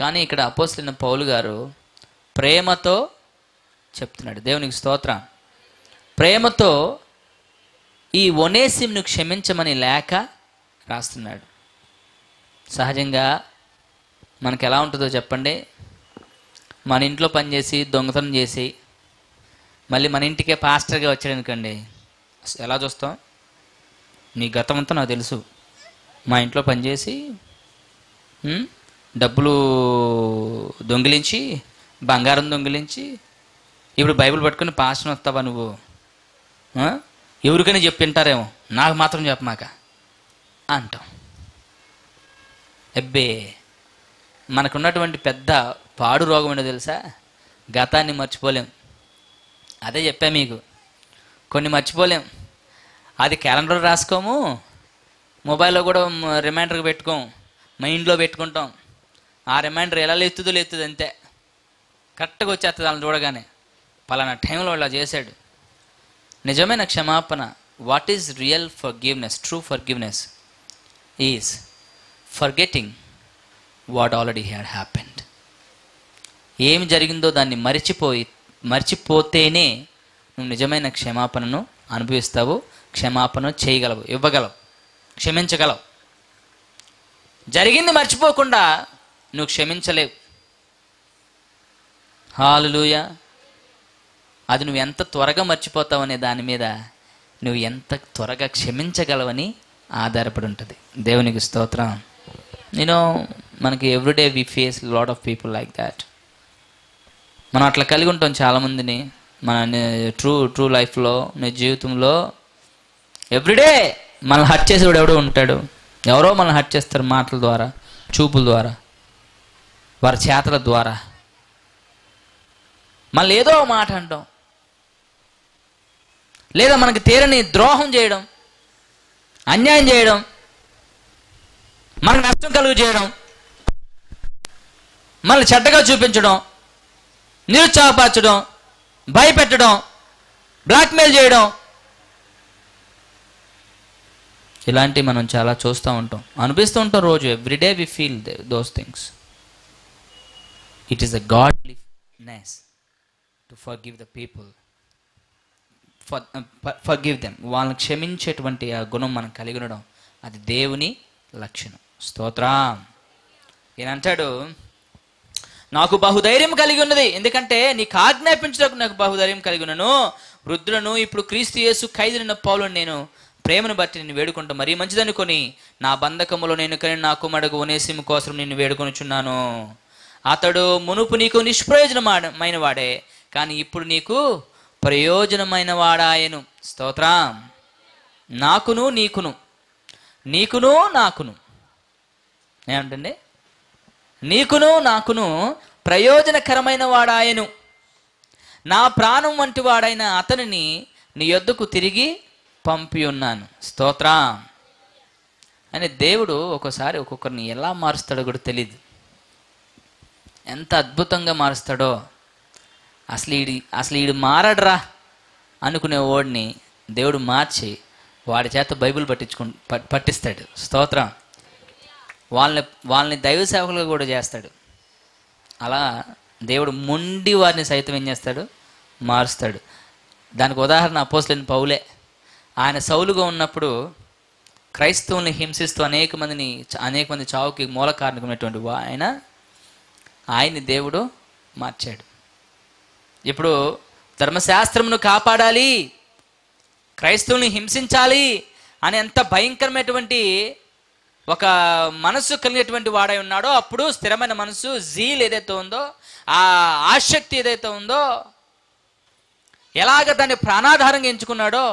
కానీ ఇక్కడ అపోస్తలుడైన పౌలు గారు ప్రేమతో చెప్తున్నాడు. దేవునికి స్తోత్రం. ప్రేమతో ఈ ఒనేసిమును క్షమించమని లేఖ రాస్తున్నాడు. సహజంగా మనకు ఎలా ఉంటుందో చెప్పండి, మన ఇంట్లో పనిచేసి దొంగతనం చేసి మళ్ళీ మన ఇంటికే పాస్టర్గా వచ్చాడు అనుకోండి, ఎలా చూస్తాం? నీ గతం అంతా నాకు తెలుసు, మా ఇంట్లో పనిచేసి డబ్బులు దొంగిలించి బంగారం దొంగిలించి ఇప్పుడు బైబిల్ పట్టుకుని పాస్టర్ వస్తావా నువ్వు? ఎవరికైనా చెప్పి వింటారేమో, నాకు మాత్రం చెప్పమాక అంటాం. అబ్బే, మనకున్నటువంటి పెద్ద పాడు రోగం ఏంటో తెలుసా? గతాన్ని మర్చిపోలేం. అదే చెప్పా మీకు, కొన్ని మర్చిపోలేం. అది క్యాలెండర్లో రాసుకోము, మొబైల్లో కూడా రిమైండర్కి పెట్టుకోము, మైండ్లో పెట్టుకుంటాం. ఆ రిమైండర్ ఎలా లేతుందో అంతే, కరెక్ట్గా వచ్చేస్తుంది. వాళ్ళని చూడగానే పలానా టైంలో ఇలా చేశాడు. నిజమైన క్షమాపణ, what is real forgiveness, true forgiveness is forgetting what already had happened. ఏమి జరిగిందో దాన్ని మర్చిపోతేనే నువ్వు నిజమైన క్షమాపణను అనుభవిస్తావు, క్షమాపణ చేయగలవు, ఇవ్వగలవు, క్షమించగలవు. జరిగింది మర్చిపోకుండా నువ్వు క్షమించలేవు. హల్లెలూయా. అది నువ్వు ఎంత త్వరగా మర్చిపోతావనే దాని మీద నువ్వు ఎంత త్వరగా క్షమించగలవని ఆధారపడి ఉంటుంది. దేవునికి స్తోత్రం. నేను మనకి everyday we face lot of people like that. మనం అట్లా కలిగి ఉంటాం చాలామందిని మన ట్రూ లైఫ్లో, నీ జీవితంలో. ఎవ్రీడే మనల్ని హట్ చేసేవాడు ఎవడో ఉంటాడు, ఎవరో మనల్ని హట్ చేస్తారు మాటల ద్వారా, చూపుల ద్వారా, వారి చేతల ద్వారా. మళ్ళీ ఏదో మాట అంటాం, లేదా మనకు తీరని ద్రోహం చేయడం, అన్యాయం చేయడం, మనకు నష్టం కలుగు చేయడం, మనల్ని చెడ్డగా చూపించడం, నిరుత్సాహపరచడం, భయపెట్టడం, బ్లాక్మెయిల్ చేయడం, ఇలాంటివి మనం చాలా చూస్తూ ఉంటాం, అనిపిస్తూ ఉంటాం రోజు. Everyday we feel those things. It is a godliness to forgive the people, forgive them. వాళ్ళని క్షమించేటువంటి ఆ గుణం మనం కలిగి ఉండడం, అది దేవుని లక్షణం. స్తోత్రం. ఈయనంటాడు, నాకు బహుధైర్యం కలిగి ఉన్నది, ఎందుకంటే నీకు ఆజ్ఞాపించడానికి నాకు బహుధైర్యం కలిగి ఉన్నాను. వృద్ధులను ఇప్పుడు క్రీస్తు యేసు ఖైదులైన పౌలుని నేను ప్రేమను బట్టి నేను వేడుకుంటూ మరీ మంచిదనుకొని నా బంధకములో నేను కానీ నా కుమారుడు ఒనేసిము కోసం నేను వేడుకొనుచున్నాను. అతడు మునుపు నీకు నిష్ప్రయోజనమైన వాడే, కానీ ఇప్పుడు నీకు ప్రయోజనమైన వాడాయను. స్తోత్రం. నాకును నీకును, నీకును నాకును, ఏమంటండి, నీకును నాకును ప్రయోజనకరమైన వాడాయను. నా ప్రాణం వంటి వాడైన అతనిని నీ యొద్దకు తిరిగి పంపి ఉన్నాను. స్తోత్రం. అని దేవుడు ఒక్కోసారి ఒక్కొక్కరిని ఎలా మారుస్తాడో కూడా తెలియదు, ఎంత అద్భుతంగా మారుస్తాడో. అసలు ఈడు మారడరా అనుకునే వాడిని దేవుడు మార్చి వాడి చేత బైబిల్ పట్టిస్తాడు. స్తోత్రం. వాళ్ళని దైవ సేవకులుగా కూడా చేస్తాడు. అలా దేవుడు మొండి వారిని సైతం ఏం చేస్తాడు? మారుస్తాడు. దానికి ఉదాహరణ అపోస్తలుడైన పౌలే. ఆయన సౌలుగా ఉన్నప్పుడు క్రైస్తవుల్ని హింసిస్తూ అనేక మంది చావుకి మూల కారణమైనటువంటి ఆయన్ని దేవుడు మార్చాడు. ఇప్పుడు ధర్మశాస్త్రమును కాపాడాలి, క్రైస్తవుల్ని హింసించాలి అని ఎంత భయంకరమైనటువంటి ఒక మనసు కలిగినటువంటి వాడై ఉన్నాడో, అప్పుడు స్థిరమైన మనసు, జీల్ ఏదైతే ఉందో, ఆ ఆసక్తి ఏదైతే ఉందో, ఎలాగ దాన్ని ప్రాణాధారంగా ఎంచుకున్నాడో,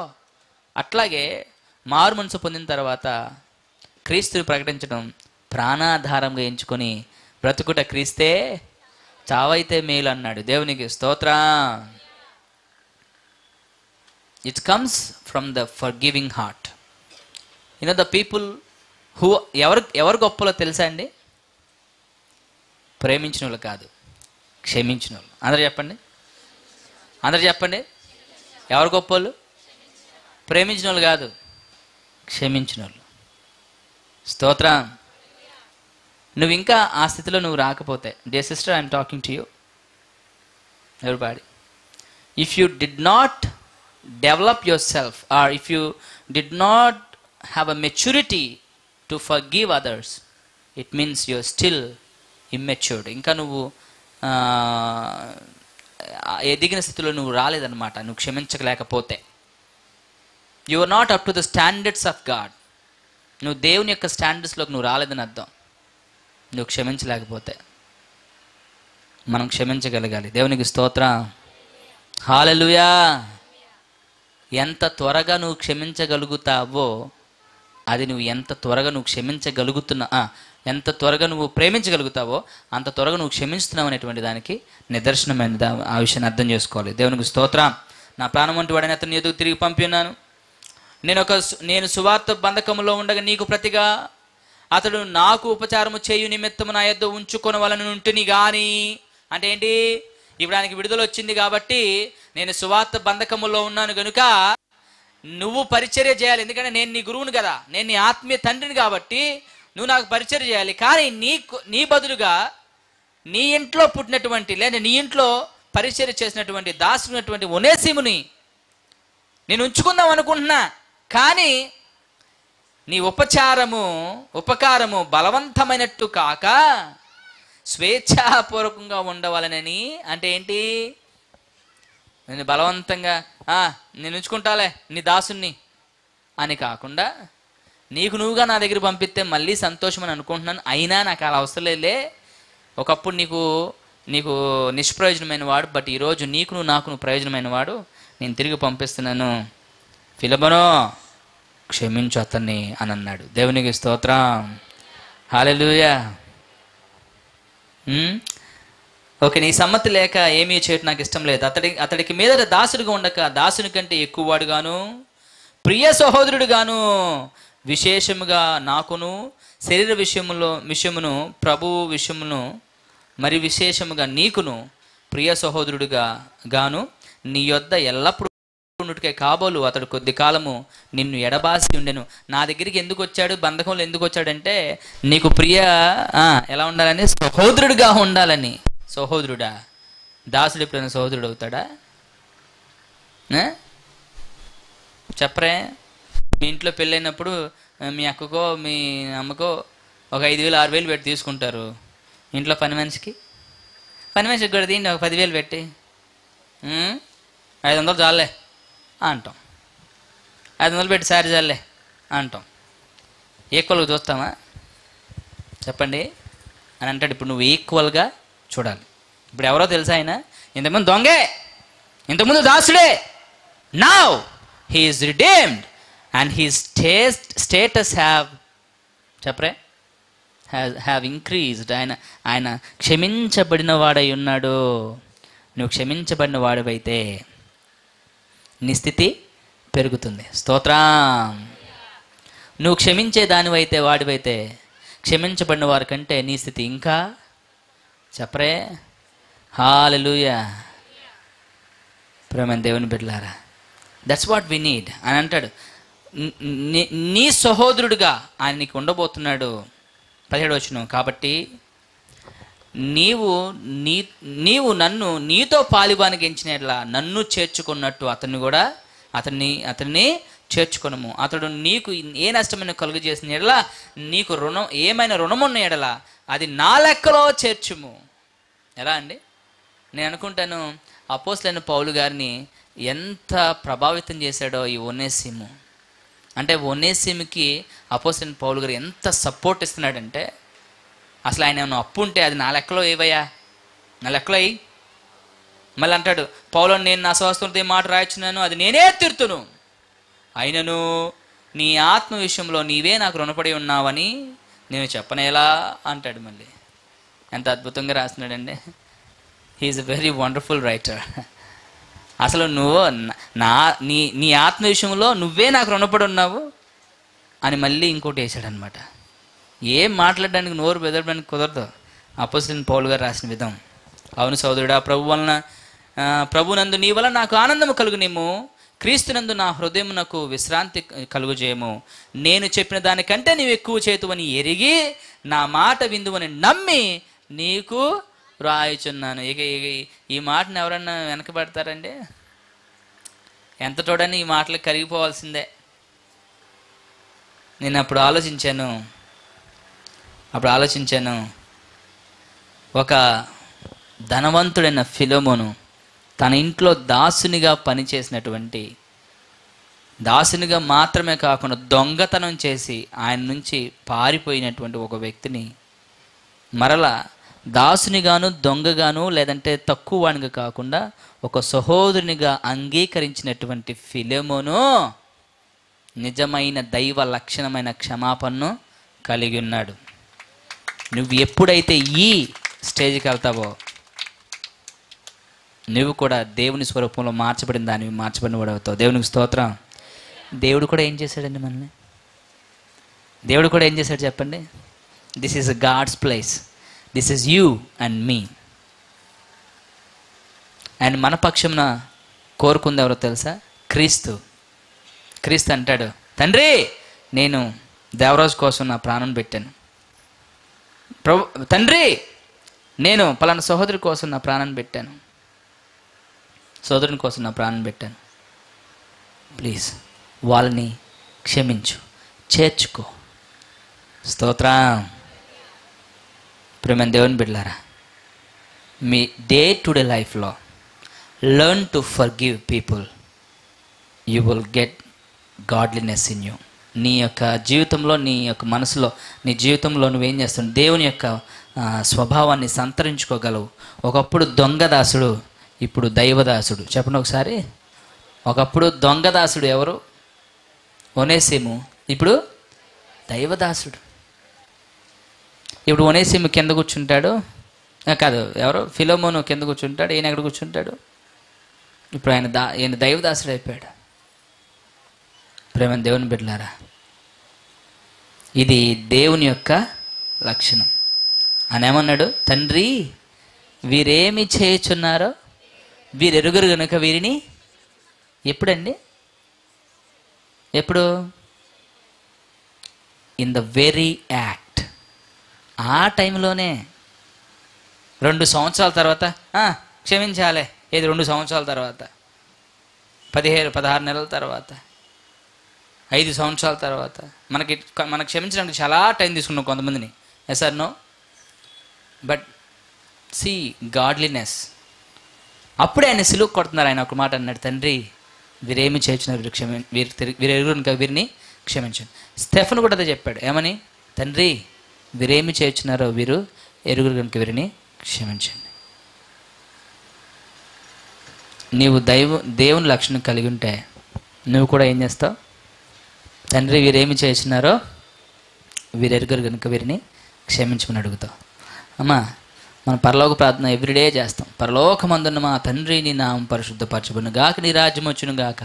అట్లాగే మారు మనసు పొందిన తర్వాత క్రీస్తుని ప్రకటించడం ప్రాణాధారంగా ఎంచుకొని బ్రతుకుట క్రీస్తే చావైతే మేలు అన్నాడు. దేవునికి స్తోత్రం. It comes from the forgiving heart. You know the people who, ఎవరు గొప్పలో తెలుసా అండి? ప్రేమించిన వాళ్ళు కాదు, క్షమించిన వాళ్ళు. అందరూ చెప్పండి, అందరు చెప్పండి, ఎవరు గొప్పోళ్ళు? ప్రేమించిన వాళ్ళు కాదు, క్షమించిన వాళ్ళు. స్తోత్రం. నువ్వు ఇంకా ఆ స్థితిలో నువ్వు రాకపోతే, dear sister I'm talking to you everybody, if you did not develop yourself or if you did not have a maturity to forgive others, it means you are still immature. inka nuvu edigina sthithilo nuvu raled annamata. nu kshaminchakalekapothe you are not up to the standards of God. nu devuni yokka standards loku nu raledani ardham. nu kshaminchakalekapothe మనం క్షమించగలగాలి. దేవునికి స్తోత్రం. హల్లెలూయా. ఎంత త్వరగా నువ్వు క్షమించగలుగుతావో అది నువ్వు ఎంత త్వరగా నువ్వు క్షమించగలుగుతున్నా, ఎంత త్వరగా నువ్వు ప్రేమించగలుగుతావో అంత త్వరగా నువ్వు క్షమిస్తున్నావు అనేటువంటి దానికి నిదర్శనమైన ఆ విషయాన్ని అర్థం చేసుకోవాలి. దేవునికి స్తోత్రం. నా ప్రాణం వంటి వాడిని అతను ఎదుగు తిరిగి పంపి ఉన్నాను. నేను సువార్త బంధకంలో ఉండగా నీకు ప్రతిగా అతడు నాకు ఉపచారము చేయు నిమిత్తము నా యొద్ద ఉంచుకొని వాళ్ళని ఉంటుని కానీ, అంటే ఏంటి? ఇప్పుడు ఆయనకి విడుదల వచ్చింది కాబట్టి నేను సువార్త బంధకములో ఉన్నాను కనుక నువ్వు పరిచర్య చేయాలి. ఎందుకంటే నేను నీ గురువును కదా, నేను నీ ఆత్మీయ తండ్రిని కాబట్టి నువ్వు నాకు పరిచర్య చేయాలి. కానీ నీ బదులుగా నీ ఇంట్లో పుట్టినటువంటి, లేదా నీ ఇంట్లో పరిచర్య చేసినటువంటి దాసునటువంటి ఒనేసిముని నేను ఉంచుకుందాం అనుకుంటున్నా. కానీ నీ ఉపకారము బలవంతమైనట్టు కాక స్వేచ్ఛాపూర్వకంగా ఉండవాలనని, అంటే ఏంటి? నేను బలవంతంగా నేను ఉంచుకుంటాలే నీ దాసుని అని కాకుండా, నీకు నువ్వుగా నా దగ్గర పంపిస్తే మళ్ళీ సంతోషం అని అనుకుంటున్నాను. అయినా నాకు అలా అవసరం లేదులే. ఒకప్పుడు నీకు నీకు నిష్ప్రయోజనమైన వాడు, బట్ ఈరోజు నీకు నాకు ప్రయోజనమైన వాడు. నేను తిరిగి పంపిస్తున్నాను. ఫిలబనో క్షమించు అతన్ని అని అన్నాడు. దేవునికి స్తోత్రం. హల్లెలూయా. ఓకే, నీ సమ్మతి లేక ఏమీ చేయటం నాకు ఇష్టం లేదు. అతడికి మీద దాసుడిగా ఉండక దాసుని కంటే ఎక్కువవాడుగాను ప్రియ సహోదరుడుగాను విశేషముగా నాకును శరీర విషయమును ప్రభువు విషయమును మరి విశేషముగా నీకును ప్రియ సహోదరుడుగా గాను నీ యొద్ద ఎల్లప్పుడూ ఉన్నట్టుకే కాబోలు అతడు కొద్ది కాలము నిన్ను ఎడబాసి ఉండెను. నా దగ్గరికి ఎందుకు వచ్చాడు? బంధకంలో ఎందుకు వచ్చాడంటే నీకు ప్రియ ఎలా ఉండాలని, సహోదరుడుగా ఉండాలని. సహోదరుడా? దాసుడు ఎప్పుడైనా సహోదరుడు అవుతాడా? చెప్పరే, మీ ఇంట్లో పెళ్ళైనప్పుడు మీ అక్కకో మీ అమ్మకో ఒక 5,000 6,000 పెట్టి తీసుకుంటారు. ఇంట్లో పని మనిషికి కూడా తీయండి, ఒక 10,000 పెట్టి 500 చాలే అంటాం. 500 పెట్టి సారీ చాలే అంటాం. ఈక్వల్గా చూస్తామా చెప్పండి అని అంటాడు. ఇప్పుడు నువ్వు ఈక్వల్గా చూడాలి. ఇప్పుడు ఎవరో తెలుసా? ఆయన ఇంతకుముందు దొంగే, ఇంతకుముందు దాసుడే. Now he is redeemed and he status have చెప్పరే హ్యావ్ ఇంక్రీజ్డ్. ఆయన క్షమించబడిన వాడై ఉన్నాడు. నువ్వు క్షమించబడిన వాడివైతే నీ స్థితి పెరుగుతుంది. స్తోత్రం. నువ్వు క్షమించే దానివైతే వాడివైతే క్షమించబడిన వారి కంటే నీ స్థితి ఇంకా చెప్పరే. హల్లెలూయా. ప్రేమ దేవుని బిడ్డలారా, దట్స్ వాట్ వి నీడ్ అని అంటాడు. నీ సహోదరుడిగా ఆయన నీకు ఉండబోతున్నాడు. 17వ వచనం, కాబట్టి నీవు నన్ను నీతో పాలివానికి ఎంచినట్లా నన్ను చేర్చుకున్నట్టు అతన్ని చేర్చుకునము. అతడు నీకు ఏ నష్టమైన కలుగజేసిన ఎడలా, నీకు రుణం ఏమైనా రుణం ఉన్న ఎడలా అది నా లెక్కలో చేర్చుము. ఎలా అండి? నేను అనుకుంటాను అపోస్తలుడైన పౌలు గారిని ఎంత ప్రభావితం చేశాడో ఈ ఒనేసిము. అంటే ఒనేసిముకి అపోస్తలుడైన పౌలు గారు ఎంత సపోర్ట్ ఇస్తున్నాడంటే, అసలు ఆయన ఏమన్నా అప్పు ఉంటే అది నా లెక్కలో ఏవయ్యా, నా లెక్కలో అయ్యి మళ్ళీ అంటాడు పౌలు, నేను నా స్వస్థలతో మాట రాయించున్నాను, అది నేనే తీర్తును. అయినను నీ ఆత్మ విషయంలో నీవే నాకు రుణపడి ఉన్నావని నేను చెప్పనేలా అంటాడు. మళ్ళీ ఎంత అద్భుతంగా రాస్తున్నాడండి. He is a very wonderful writer. అసలు నువ్వు నీ ఆత్మ విషయంలో నువ్వే నాకు రుణపడి ఉన్నావు అని మళ్ళీ ఇంకోటి వేసాడనమాట. ఏం మాట్లాడడానికి, నోరు బెదరడానికి కుదరదు అపోస్తలుడైన పౌలు గారు రాసిన విధం. అవును సోదరుడా, ప్రభు వలన ప్రభునందు నీ వల్ల నాకు ఆనందము కలుగునేమో, క్రీస్తునందు నా హృదయమునకు విశ్రాంతి కలుగుజేమో. నేను చెప్పిన దానికంటే నీవు ఎక్కువ చేతువని ఎరిగి నా మాట విందువని నమ్మి నీకు రాయిచున్నాను. ఇక ఈ మాటను ఎవరన్నా వెనకబడతారండి? ఎంత చూడని ఈ మాటలు కరిగిపోవాల్సిందే. నేను అప్పుడు ఆలోచించాను ఒక ధనవంతుడైన ఫిలోమోను తన ఇంట్లో దాసునిగా పనిచేసినటువంటి, దాసునిగా మాత్రమే కాకుండా దొంగతనం చేసి ఆయన నుంచి పారిపోయినటువంటి ఒక వ్యక్తిని మరలా దాసునిగాను దొంగగాను లేదంటే తక్కువ వాడిగా కాకుండా ఒక సహోదరునిగా అంగీకరించినటువంటి ఫిలోమోను నిజమైన దైవ లక్షణమైన క్షమాపణను కలిగి ఉన్నాడు. నువ్వు ఎప్పుడైతే ఈ స్టేజ్కి వెళ్తావో నువ్వు కూడా దేవుని స్వరూపంలో మార్చబడిన దానివి, మార్చబడిన వాడు అవుతావు. దేవునికి స్తోత్రం. దేవుడు కూడా ఏం చేశాడండి మనల్ని? దేవుడు కూడా ఏం చేశాడు చెప్పండి? This is God's place, this is you and me. And మన పక్షమున కోరుకుంది ఎవరో తెలుసా? క్రీస్తు. క్రీస్తు అంటాడు, తండ్రి నేను దేవరాజు కోసం నా ప్రాణం పెట్టాను, తండ్రి నేను పలానా సహోదరు కోసం నా ప్రాణం పెట్టాను, సోదరుని కోసం నా ప్రాణం పెట్టాను, ప్లీజ్ వాళ్ళని క్షమించు, చేర్చుకో. స్తోత్రం. ప్రేమ దేవుని బిడ్డలారా, మీ డే టు డే లైఫ్లో learn to forgive people, you will get godliness in you. నీ యొక్క జీవితంలో, నీ యొక్క మనసులో, నీ జీవితంలో నువ్వేం చేస్తున్నావు? దేవుని యొక్క స్వభావాన్ని సంతరించుకోగలవు. ఒకప్పుడు దొంగదాసుడు, ఇప్పుడు దైవదాసుడు. చెప్పండి ఒకసారి, ఒకప్పుడు దొంగదాసుడు ఎవరు? ఒనేసిము. ఇప్పుడు దైవదాసుడు. ఇప్పుడు ఒనేసిము కింద కూర్చుంటాడు, కాదు ఎవరు, ఫిలోమోను కింద కూర్చుంటాడు, ఈయన ఎక్కడ కూర్చుంటాడు? ఇప్పుడు ఈయన దైవదాసుడు అయిపోయాడు. ప్రేమ దేవుని బిడ్డలారా, ఇది దేవుని యొక్క లక్షణం. ఆయన ఏమన్నాడు? తండ్రి వీరేమి చేయుచున్నారో వీరెరుగురు కనుక వీరిని. ఎప్పుడండి? ఎప్పుడు? In the very act. ఆ టైంలోనే. 2 సంవత్సరాల తర్వాత క్షమించాలి. ఏది 2 సంవత్సరాల తర్వాత? 16 నెలల తర్వాత, 5 సంవత్సరాల తర్వాత. మనకు క్షమించడానికి చాలా టైం తీసుకున్నాం కొంతమందిని. Yes or no? But see godliness. అప్పుడే ఆయన సిలువు కొడుతున్నారు. ఆయన ఒక మాట అన్నాడు, తండ్రి వీరేమి చేస్తున్నారు, వీరిని క్షమించండి. స్టెఫెను కూడా అదే చెప్పాడు. ఏమని? తండ్రి వీరేమి చేస్తున్నారో వీరు ఎరుగురు కనుక వీరిని క్షమించండి. నీవు దేవుని లక్షణం కలిగి ఉంటే నువ్వు కూడా ఏం చేస్తావు? తండ్రి వీరేమి చేస్తున్నారో వీరెరుగురు కనుక వీరిని క్షమించమని అడుగుతావు. అమ్మా, మనం పరలోక ప్రార్థన ఎవ్రీడే చేస్తాం. పరలోకమందున్న మా తండ్రి నీ నామం పరిశుద్ధపరచబడును గాక, నీ రాజ్యం వచ్చును గాక,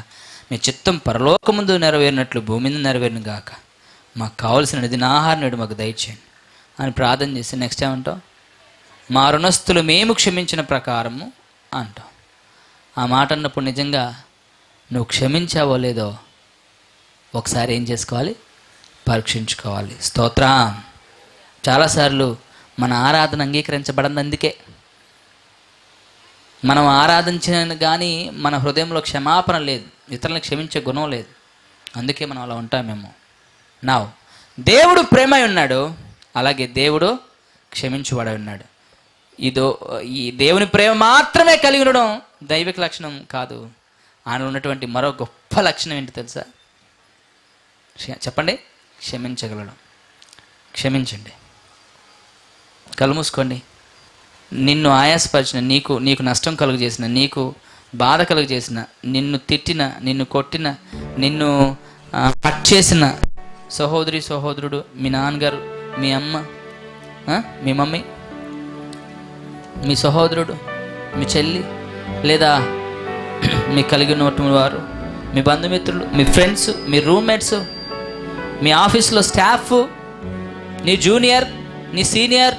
నీ చిత్తం పరలోకముందు నెరవేరినట్లు భూమి మీద నెరవేరును గాక, మాకు కావలసిన దినాహారం నేడు మాకు దయచేయండి అని ప్రార్థన చేసి నెక్స్ట్ ఏమంటాం? మా రుణస్థులు మేము క్షమించిన ప్రకారము అంటాం. ఆ మాట అన్నప్పుడు నిజంగా నువ్వు క్షమించావో లేదో ఒకసారి ఏం చేసుకోవాలి? పరీక్షించుకోవాలి. స్తోత్రం. చాలాసార్లు మన ఆరాధన అంగీకరించబడింది. అందుకే మనం ఆరాధించిన కానీ మన హృదయంలో క్షమాపణ లేదు, ఇతరులను క్షమించే గుణం లేదు. అందుకే మనం అలా ఉంటామేమో. నా దేవుడు ప్రేమై ఉన్నాడు, అలాగే దేవుడు క్షమించువాడై ఉన్నాడు. ఈ దేవుని ప్రేమ మాత్రమే కలిగి ఉండడం దైవిక లక్షణం కాదు. ఆయన ఉన్నటువంటి మరో గొప్ప లక్షణం ఏంటి తెలుసా? చెప్పండి, క్షమించగలడం. క్షమించండి. కళ్ళు మూసుకోండి. నిన్ను ఆయాసపరిచిన, నీకు నష్టం కలుగజేసిన, నీకు బాధ కలుగజేసిన, నిన్ను తిట్టిన, నిన్ను కొట్టిన, నిన్ను కట్ చేసిన సహోదరి సహోదరుడు, మీ నాన్నగారు, మీ అమ్మ, మీ మమ్మీ, మీ సహోదరుడు, మీ చెల్లి, లేదా మీ కలిగి ఉన్నటువంటి వారు, మీ బంధుమిత్రులు, మీ ఫ్రెండ్స్, మీ రూమ్మేట్స్, మీ ఆఫీస్లో స్టాఫ్, నీ జూనియర్, నీ సీనియర్,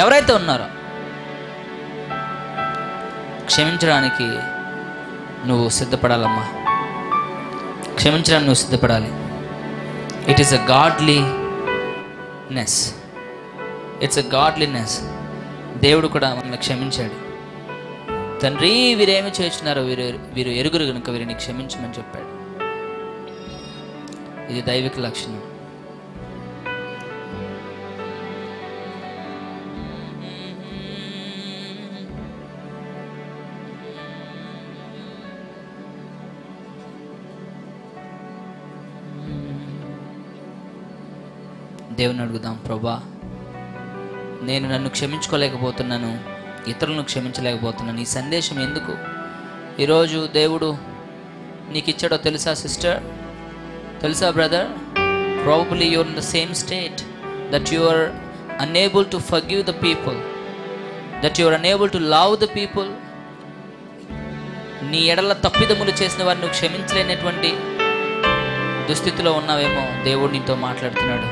ఎవరైతే ఉన్నారో క్షమించడానికి నువ్వు సిద్ధపడాలమ్మా. క్షమించడానికి నువ్వు సిద్ధపడాలి. It is a godliness, it's a godliness. దేవుడు కూడా మనల్ని క్షమించాడు. తండ్రి వీరేమి చేస్తున్నారో వీరు ఎరుగురు కనుక వీరిని క్షమించమని చెప్పాడు. ఇది దైవిక లక్షణం. దేవుని అడుగుదాం, ప్రభా నేను నన్ను క్షమించుకోలేకపోతున్నాను, ఇతరులను క్షమించలేకపోతున్నాను, ఈ సందేశం ఎందుకు ఈరోజు దేవుడు నీకు ఇచ్చాడో తెలుసా సిస్టర్, తెలుసా brother? Probably you're in the same state that you're unable to forgive the people, that you're unable to love the people. నీ ఎడల తప్పిదములు చేసిన వారిని నువ్వు క్షమించలేనటువంటి దుస్థితిలో ఉన్నావేమో. దేవుడు నీతో మాట్లాడుతున్నాడు.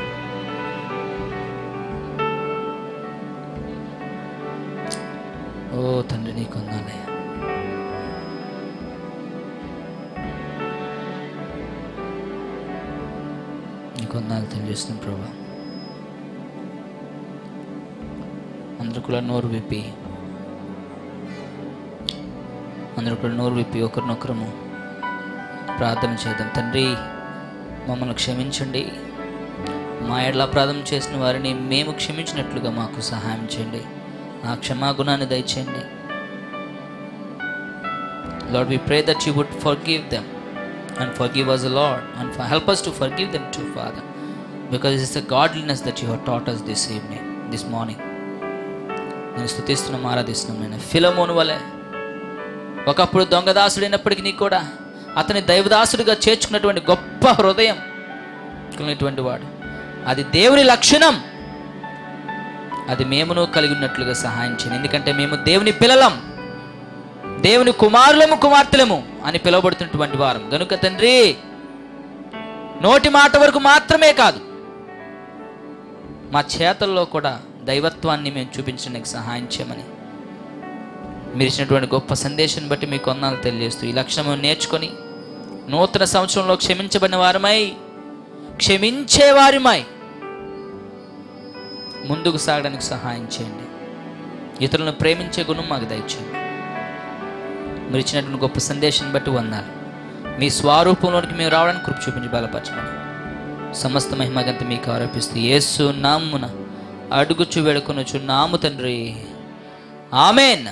ఓ తండ్రి నీకు వందనాలయ్యా. నీకు వందనాలు తెలియజేస్తున్నాను ప్రభా. అందరూ కూడా నోరు విప్పి, ఒకరినొకరము ప్రార్థన చేద్దాం. తండ్రి మమ్మల్ని క్షమించండి, మా ఎడల అపరాధం చేసిన వారిని మేము క్షమించినట్లుగా మాకు సహాయం చేయండి. నా క్షమాగుణాన్ని దయచేయండి. Lord we pray that you would forgive them and forgive us Lord and help us to forgive them too, Father, because it is a godliness that you have taught us this evening, this morning. నేను స్తుతిస్తున్నాం, ఆరాధిస్తున్నాం. నేను ఫిలమోను వలె ఒకప్పుడు దొంగదాసుడైనప్పటికీ నీ కూడా అతని దైవదాసుడిగా చేర్చుకున్నటువంటి గొప్ప హృదయం కలిగినటువంటి వాడు. అది దేవుని లక్షణం. అది మేమును కలిగి ఉన్నట్లుగా సహాయం చేయండి. ఎందుకంటే మేము దేవుని పిల్లలం, దేవుని కుమారులము కుమార్తెలము అని పిలువబడుతున్నటువంటి వారం గనుక తండ్రి, నోటి మాట వరకు మాత్రమే కాదు మా చేతల్లో కూడా దైవత్వాన్ని మేము చూపించడానికి సహాయం చేయమని మీరు ఇచ్చినటువంటి గొప్ప సందేశాన్ని బట్టి మీకు వందనాలు తెలియజేస్తూ, ఈ లక్షణము నేర్చుకొని నూతన సంవత్సరంలో క్షమించబడిన వారమై, క్షమించే వారిమై ముందుకు సాగడానికి సహాయం చేయండి. ఇతరులను ప్రేమించే గుణం మాకు దయచేయండి. మీరు ఇచ్చినటువంటి గొప్ప సందేశాన్ని బట్టి వందాలి. మీ స్వరూపంలోనికి మేము రావడానికి కృప చూపించి బలపరచండి. సమస్త మహిమగంత మీకు ఆరోపిస్తూ యేసు నామమున అడుగుచు వేడుకొనుచు నాము తండ్రి, ఆమేన్.